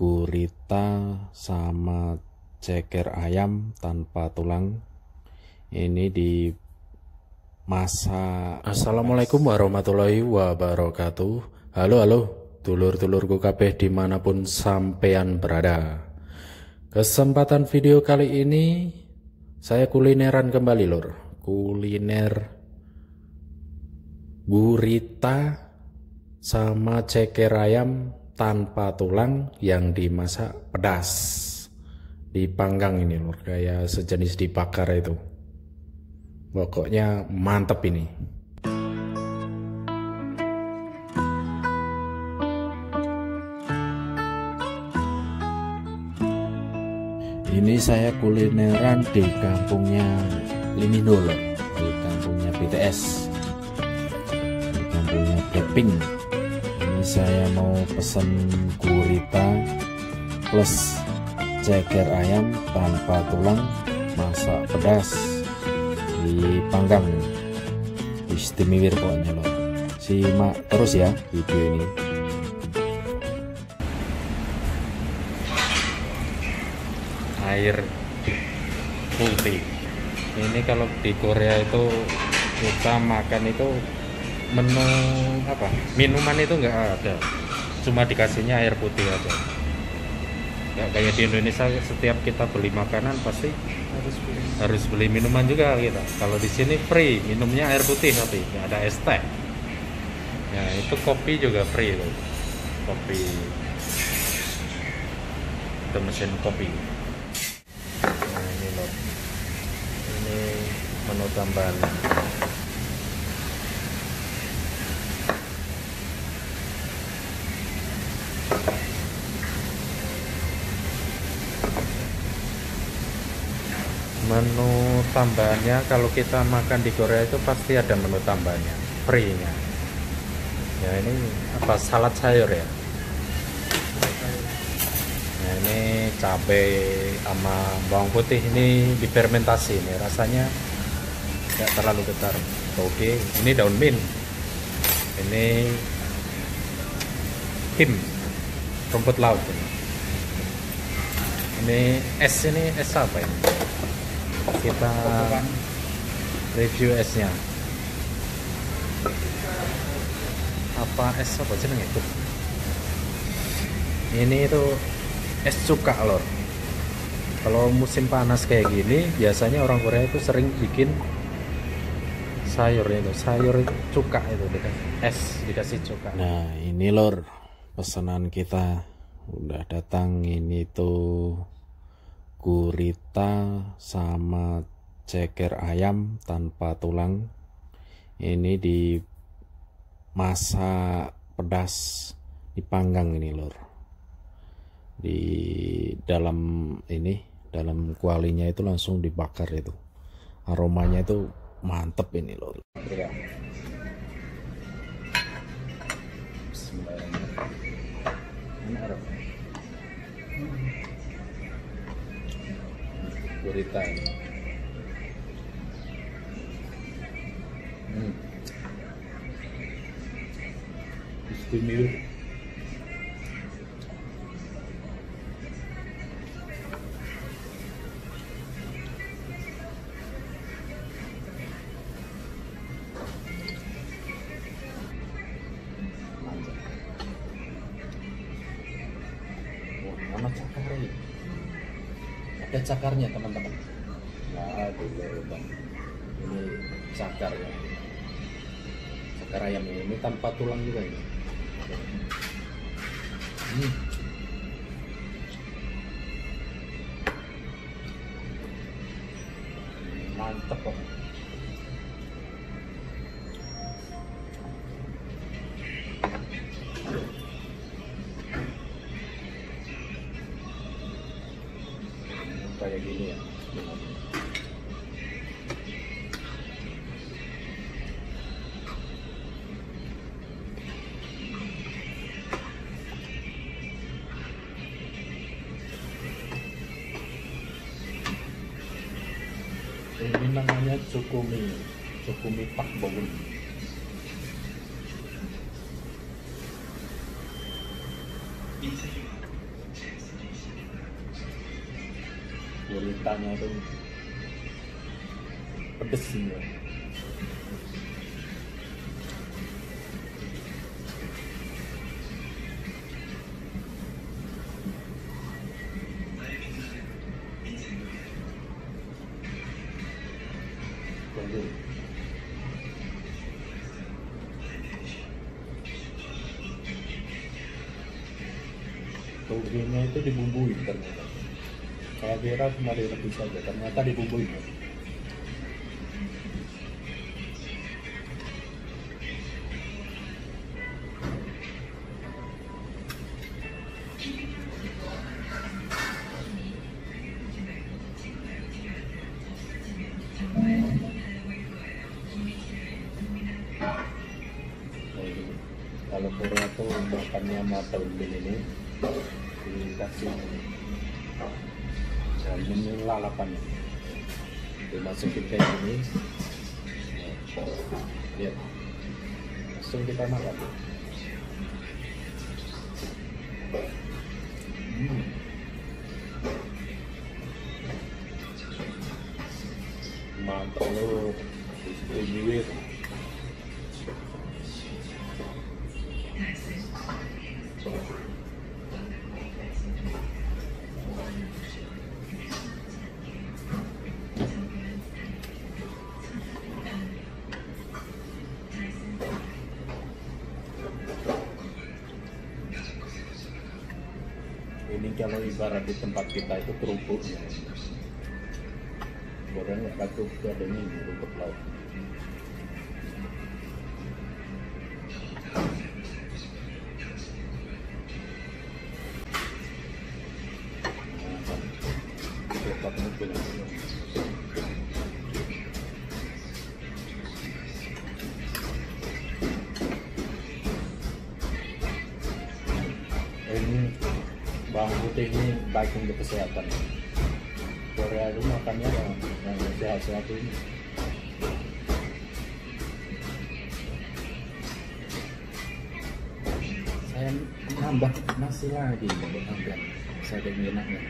gurita sama ceker ayam tanpa tulang. Ini di masa. Assalamualaikum warahmatullahi wabarakatuh. Halo halo dulur-dulurku kabeh dimanapun sampean berada. Kesempatan video kali ini saya kulineran kembali lur. Kuliner gurita sama ceker ayam tanpa tulang yang dimasak pedas, dipanggang ini lur, kayak sejenis dibakar itu. Pokoknya mantep ini. Ini saya kulineran di kampungnya Liminol, di kampungnya BTS, di kampungnya Deping. Ini saya mau pesen gurita plus ceker ayam tanpa tulang, masak pedas, dipanggang, istimewa pokoknya loh. Simak terus ya video ini. Air putih ini kalau di Korea itu kita makan itu menu apa, minuman itu nggak ada, cuma dikasihnya air putih aja. Nggak kayak di Indonesia setiap kita beli makanan pasti harus beli minuman juga kita. Kalau di sini free, minumnya air putih tapi nggak ada es teh. Ya itu kopi juga free loh, kopi. Itu mesin kopi. Nah, ini loh. Ini menu tambahan. Menu tambahannya kalau kita makan di Korea itu pasti ada menu tambahannya, free-nya. Ya ini apa, salad sayur ya. Nah, ini cabai sama bawang putih ini difermentasi, ini rasanya tidak terlalu getar. Oke, ini daun mint. Ini him, rumput laut. Ini es apa ini? Kita review esnya. Apa es apa jenenge itu? Ini itu es cuka lor. Kalau musim panas kayak gini biasanya orang Korea itu sering bikin sayur cuka itu, es dikasih cuka. Nah ini lor pesanan kita udah datang. Ini tuh gurita sama ceker ayam tanpa tulang. Ini dimasak pedas, dipanggang ini lur. Di dalam ini, dalam kualinya itu langsung dibakar itu. Aromanya itu mantep ini lur. Bismillahirrahmanirrahim. Gurita ini. Istimewa. Wah, amat cakar ini. Ada cakarnya teman-teman. Nah, ini cakar ya. Cakar ayam ini tanpa tulang juga ini. Mantep kok. Kayak gini ya. Ini namanya cukumi pak bawang. cintanya itu pedes sih. Togenya itu dibumbui ternyata. Saya kira cuma direbus saja, ternyata dibumbui. Kalau Korea tuh makannya mata udin ini dikasih jamin lalapannya, dimasukin kayak gini, lihat, langsung kita makan. Mantap loh, dibuat. Ini kalau ibarat di tempat kita itu kerupuk ya. Goreng batu gadangnya di rumput laut. Ini bawang putih ini baik untuk kesehatan. Korea itu makannya yang sehat-sehat ini. Saya nambah nasi lagi untuk nambah. Saya dengan enaknya.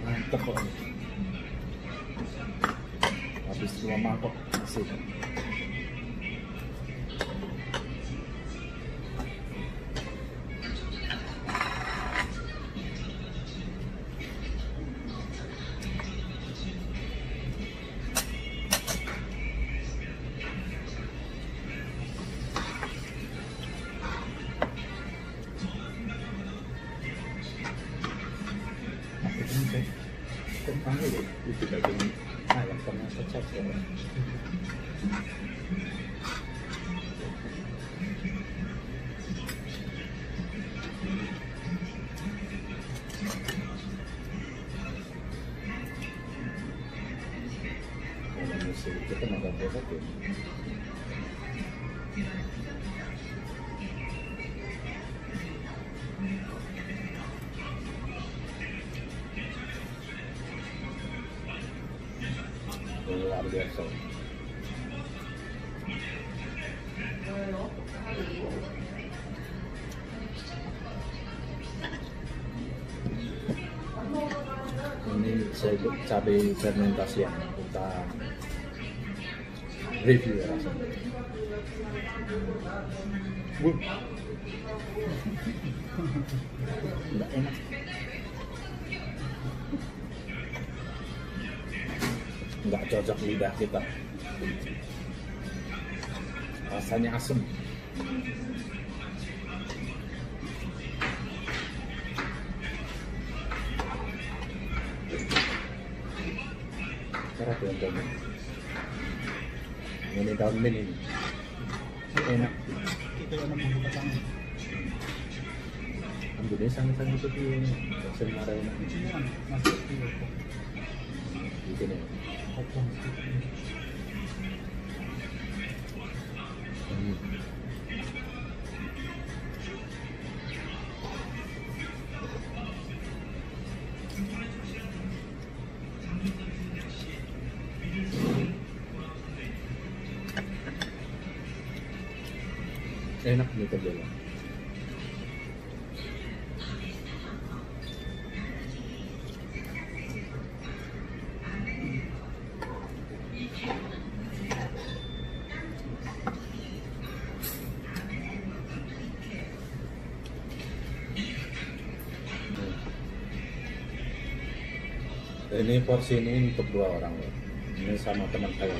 Mantap kok. Habis dua mangkok nasi. Panggil ya, itu daging ayam sama kecap ya. Manusia itu kan agak berat ya. Luar biasa. Ini saya cabai fermentasi yang kita review ya rasanya. Nggak enak. Nggak cocok lidah kita, rasanya asem. Cara contohnya ini daun mint ini enak. Ambilnya sangat-sangat putih ini rasanya enak. Bikin ya. Enak nih kerjanya. Ini porsi ini untuk 2 orang. Ini sama teman saya.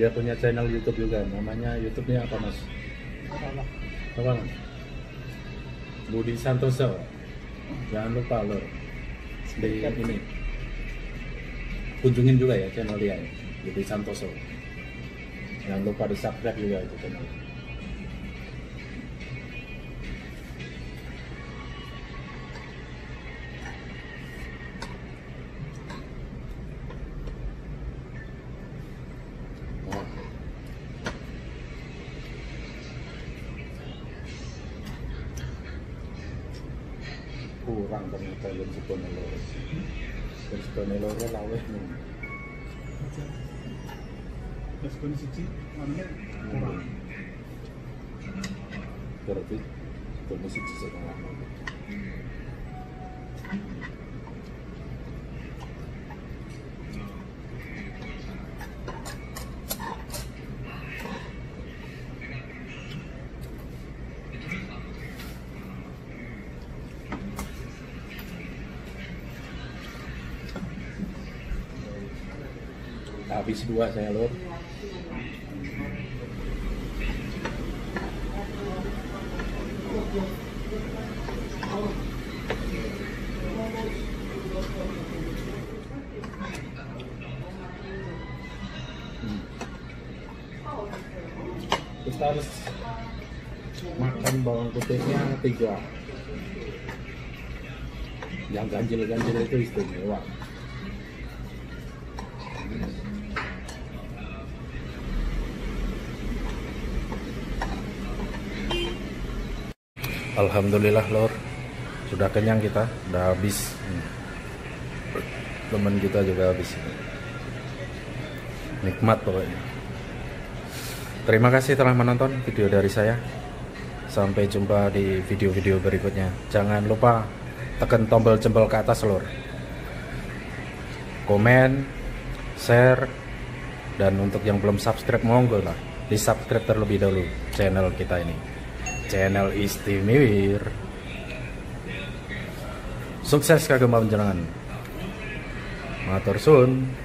Dia punya channel YouTube juga. Namanya YouTube-nya apa, Mas? Apa? Budi Santoso. Jangan lupa lor. Di ini. Kunjungin juga ya channel dia, Budi Santoso. Jangan lupa di subscribe juga itu channel. Kurang ternyata yang sebenarnya laweh nih kurang berarti habis 2 saya lor. Kita harus makan bawang putihnya 3. Yang ganjil-ganjil itu istimewa. Alhamdulillah lor, sudah kenyang kita, udah habis. Temen kita juga habis. Nikmat pokoknya. Terima kasih telah menonton video dari saya. Sampai jumpa di video-video berikutnya. Jangan lupa tekan tombol jempol ke atas lor. Komen, share, dan untuk yang belum subscribe monggo lah, di subscribe terlebih dahulu channel kita ini. Channel istimewir. Sukses kagem panjenengan. Matur suwun.